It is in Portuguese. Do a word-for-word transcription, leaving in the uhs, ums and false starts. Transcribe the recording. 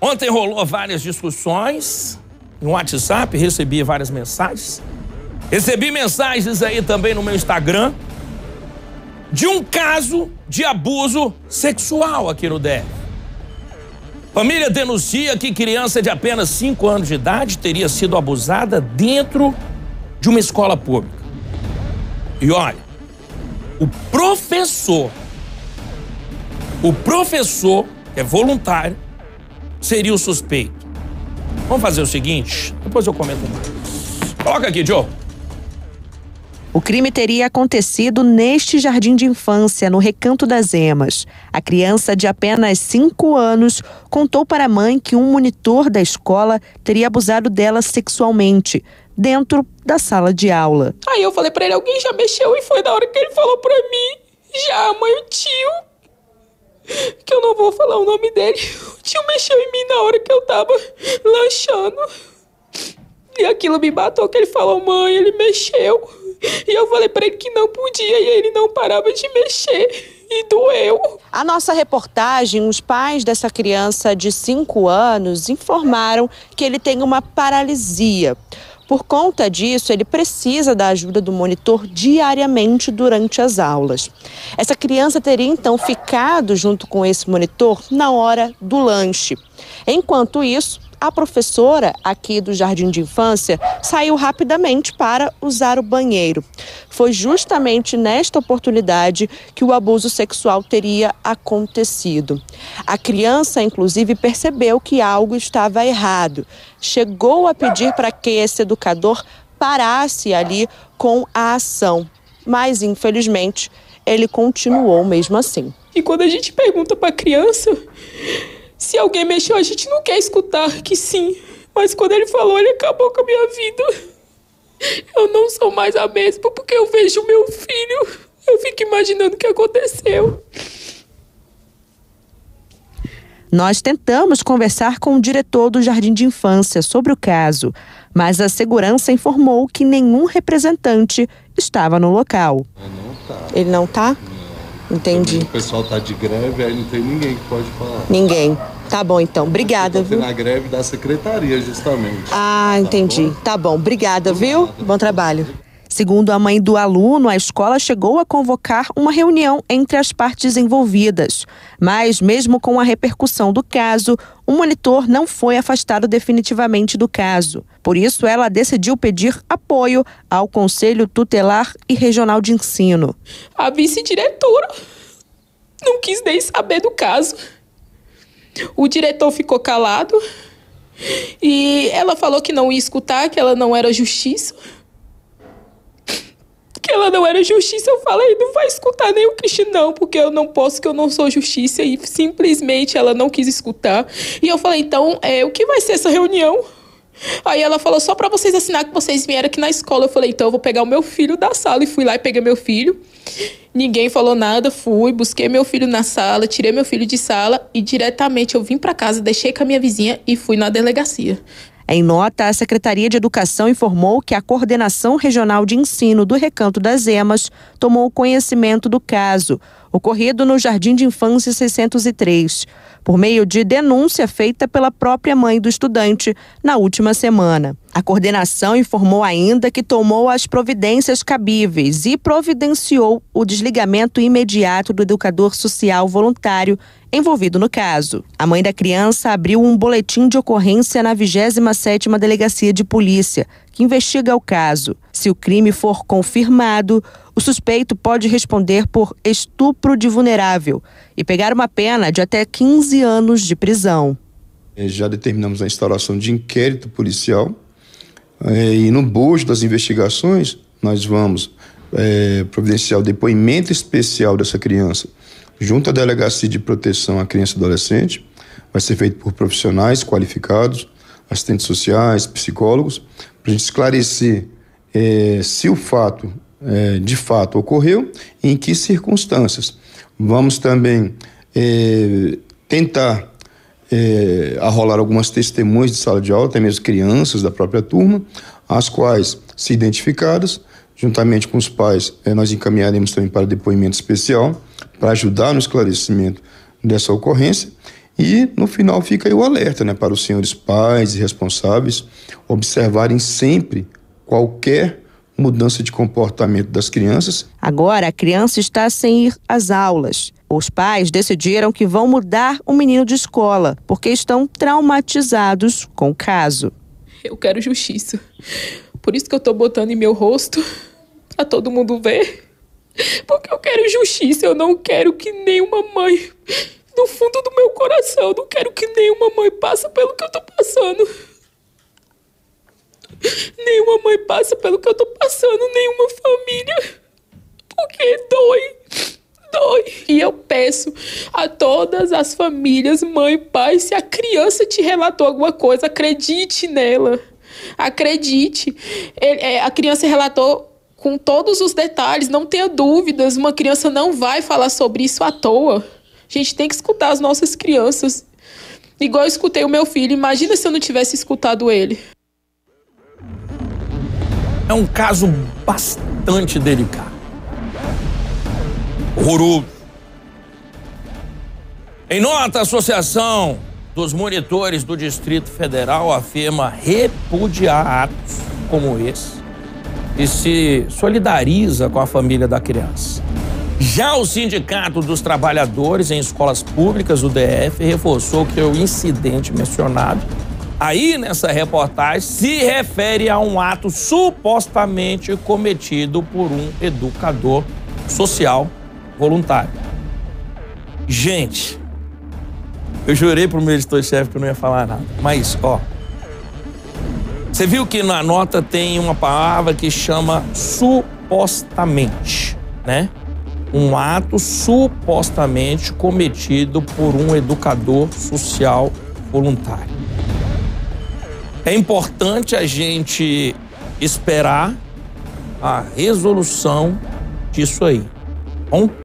Ontem rolou várias discussões no WhatsApp, recebi várias mensagens. Recebi mensagens aí também no meu Instagram de um caso de abuso sexual aqui no D F. Família denuncia que criança de apenas cinco anos de idade teria sido abusada dentro de uma escola pública. E olha, o professor, o professor, que é voluntário, seria o suspeito. Vamos fazer o seguinte, depois eu comento mais. Coloca aqui, Joe. O crime teria acontecido neste jardim de infância, no Recanto das Emas. A criança de apenas cinco anos contou para a mãe que um monitor da escola teria abusado dela sexualmente, dentro da sala de aula. Aí eu falei para ele, alguém já mexeu, e foi na hora que ele falou para mim, já, mãe, o tio, que eu não vou falar o nome dele, o tio mexeu em mim na hora que eu tava lanchando. E aquilo me matou, que ele falou, mãe, ele mexeu. E eu falei pra ele que não podia e ele não parava de mexer. E doeu. A nossa reportagem, os pais dessa criança de cinco anos informaram que ele tem uma paralisia. Por conta disso, ele precisa da ajuda do monitor diariamente durante as aulas. Essa criança teria, então, ficado junto com esse monitor na hora do lanche. Enquanto isso, a professora aqui do Jardim de Infância saiu rapidamente para usar o banheiro. Foi justamente nesta oportunidade que o abuso sexual teria acontecido. A criança, inclusive, percebeu que algo estava errado. Chegou a pedir para que esse educador parasse ali com a ação. Mas, infelizmente, ele continuou mesmo assim. E quando a gente pergunta para a criança... se alguém mexeu, a gente não quer escutar que sim. Mas quando ele falou, ele acabou com a minha vida. Eu não sou mais a mesma porque eu vejo o meu filho. Eu fico imaginando o que aconteceu. Nós tentamos conversar com o diretor do Jardim de Infância sobre o caso, mas a segurança informou que nenhum representante estava no local. Ele não tá? Ele não tá? Entendi. O pessoal tá de greve, aí não tem ninguém que pode falar. Ninguém. Tá bom, então. Obrigada, viu? Na greve da secretaria, justamente. Ah, entendi. Tá bom. Obrigada, viu? Bom trabalho. Segundo a mãe do aluno, a escola chegou a convocar uma reunião entre as partes envolvidas. Mas, mesmo com a repercussão do caso, o monitor não foi afastado definitivamente do caso. Por isso, ela decidiu pedir apoio ao Conselho Tutelar e Regional de Ensino. A vice-diretora não quis nem saber do caso. O diretor ficou calado e ela falou que não ia escutar, que ela não era justiça. Que ela não era justiça, eu falei, não vai escutar nem o Cristian, não, porque eu não posso, que eu não sou justiça, e simplesmente ela não quis escutar. E eu falei, então, é, o que vai ser essa reunião? Aí ela falou, só pra vocês assinar que vocês vieram aqui na escola. Eu falei, então eu vou pegar o meu filho da sala, e fui lá e peguei meu filho. Ninguém falou nada, fui, busquei meu filho na sala, tirei meu filho de sala, e diretamente eu vim pra casa, deixei com a minha vizinha e fui na delegacia. Em nota, a Secretaria de Educação informou que a Coordenação Regional de Ensino do Recanto das Emas tomou conhecimento do caso, ocorrido no Jardim de Infância seiscentos e três, por meio de denúncia feita pela própria mãe do estudante na última semana. A coordenação informou ainda que tomou as providências cabíveis e providenciou o desligamento imediato do educador social voluntário envolvido no caso. A mãe da criança abriu um boletim de ocorrência na vigésima sétima Delegacia de Polícia, que investiga o caso. Se o crime for confirmado, o suspeito pode responder por estupro de vulnerável e pegar uma pena de até quinze anos de prisão. Já determinamos a instauração de inquérito policial e no bojo das investigações nós vamos é, providenciar o depoimento especial dessa criança junto à Delegacia de Proteção à Criança e Adolescente. Vai ser feito por profissionais qualificados, assistentes sociais, psicólogos, para a gente esclarecer é, se o fato é, de fato ocorreu e em que circunstâncias. Vamos também é, tentar é, arrolar algumas testemunhas de sala de aula, até mesmo crianças da própria turma, as quais, se identificadas, juntamente com os pais, é, nós encaminharemos também para depoimento especial, para ajudar no esclarecimento dessa ocorrência. E no final fica aí o alerta, né, para os senhores pais e responsáveis observarem sempre qualquer mudança de comportamento das crianças. Agora a criança está sem ir às aulas. Os pais decidiram que vão mudar o menino de escola porque estão traumatizados com o caso. Eu quero justiça. Por isso que eu estou botando em meu rosto para todo mundo ver. Porque eu quero justiça, eu não quero que nenhuma mãe... No fundo do meu coração, eu não quero que nenhuma mãe passe pelo que eu tô passando. Nenhuma mãe passa pelo que eu tô passando, nenhuma família. Porque dói, dói. E eu peço a todas as famílias, mãe, pai, se a criança te relatou alguma coisa, acredite nela. Acredite. A criança relatou com todos os detalhes, não tenha dúvidas. Uma criança não vai falar sobre isso à toa. A gente tem que escutar as nossas crianças. Igual eu escutei o meu filho. Imagina se eu não tivesse escutado ele. É um caso bastante delicado. Horroroso. Em nota, a Associação dos Monitores do Distrito Federal afirma repudiar atos como esse e se solidariza com a família da criança. Já o Sindicato dos Trabalhadores em Escolas Públicas, o D F, reforçou que o incidente mencionado aí nessa reportagem se refere a um ato supostamente cometido por um educador social voluntário. Gente, eu jurei pro meu editor-chefe que eu não ia falar nada, mas, ó, você viu que na nota tem uma palavra que chama supostamente, né? Um ato supostamente cometido por um educador social voluntário. É importante a gente esperar a resolução disso aí. Bom?